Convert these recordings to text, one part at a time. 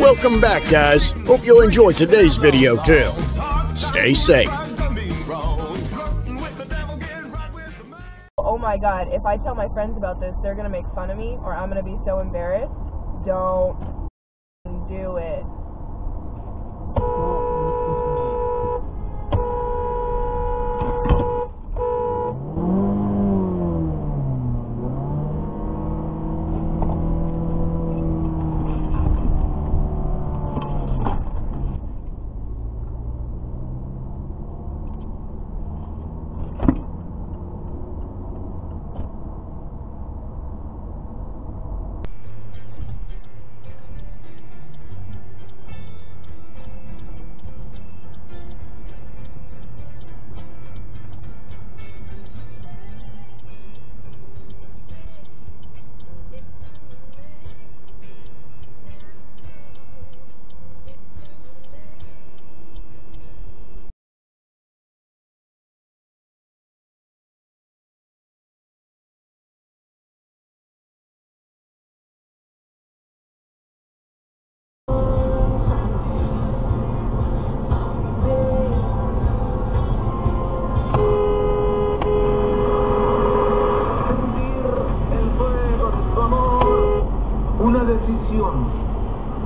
Welcome back, guys. Hope you'll enjoy today's video, too. Stay safe. Oh my God, if I tell my friends about this, they're going to make fun of me, or I'm going to be so embarrassed. Don't do it.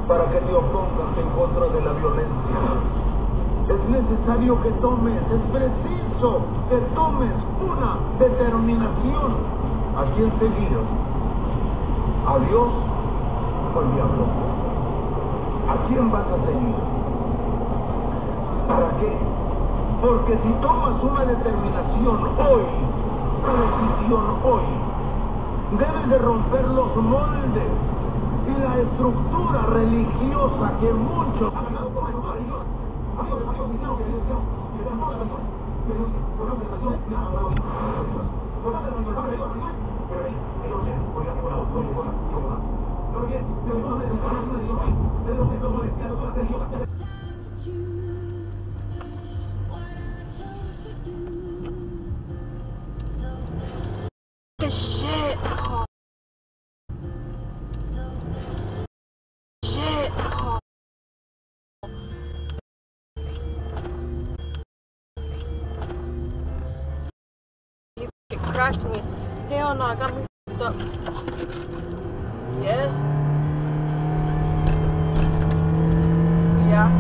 Para que te opongas en contra de la violencia. Es necesario que tomes, es preciso que tomes una determinación. ¿A quién seguirás? ¿A Dios o al diablo? ¿A quién vas a seguir? ¿Para qué? Porque si tomas una determinación hoy, una decisión hoy, debes de romper los moldes y la estructura religiosa que muchos... Crashed me. Hell no, I got me f***ed up. Yes. Yeah.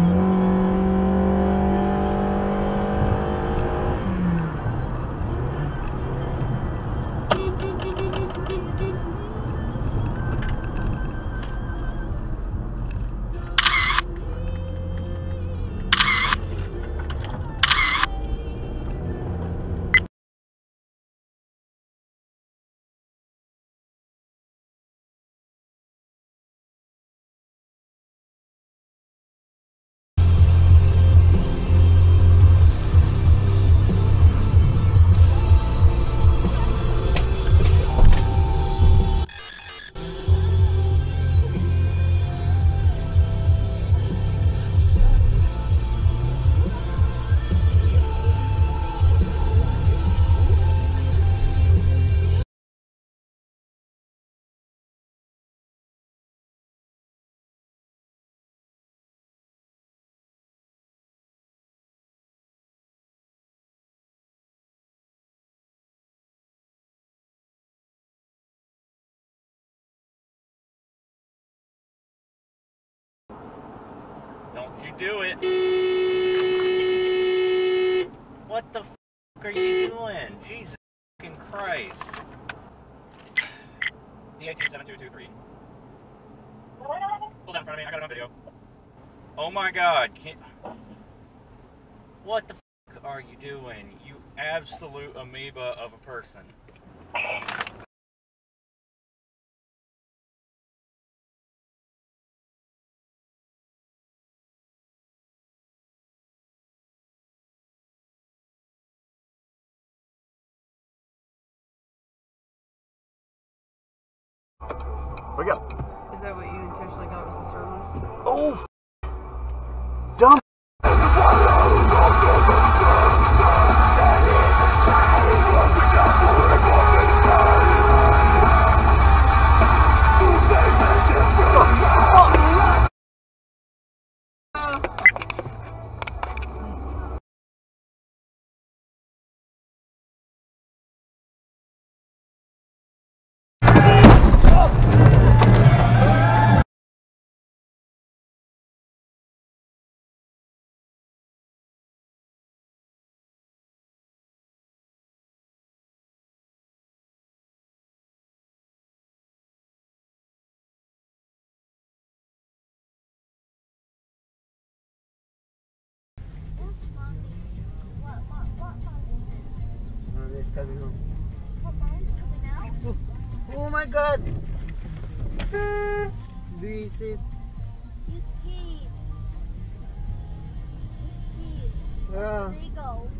You do it. What the f*** are you doing? Jesus f***ing Christ. D187223. Hold on in front of me, I got it on video. Oh my God. What the f*** are you doing? You absolute amoeba of a person. We go. Is that what you intentionally got was the sermon? Oh, f***. Dumb. coming home. What mine's coming out? Oh, oh my god! Do you see it? You skied. Yeah. There you go.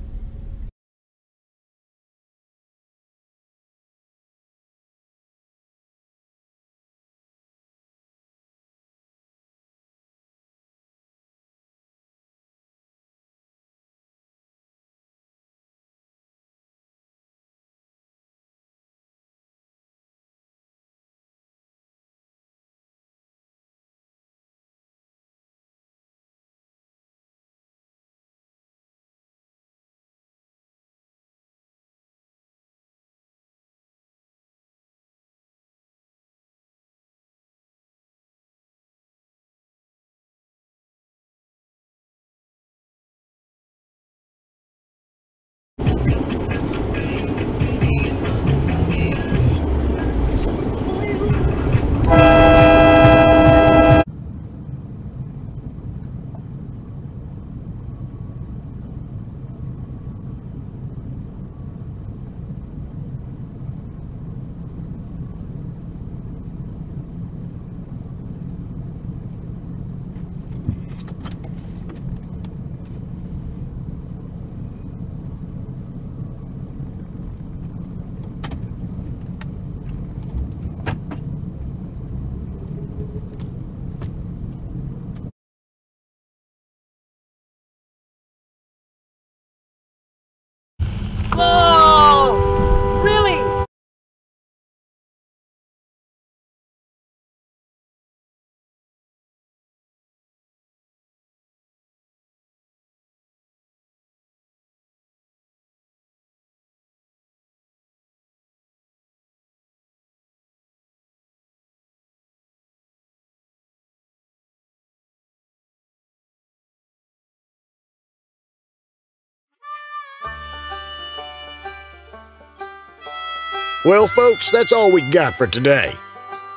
Well, folks, that's all we got for today.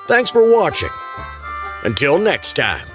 Thanks for watching. Until next time.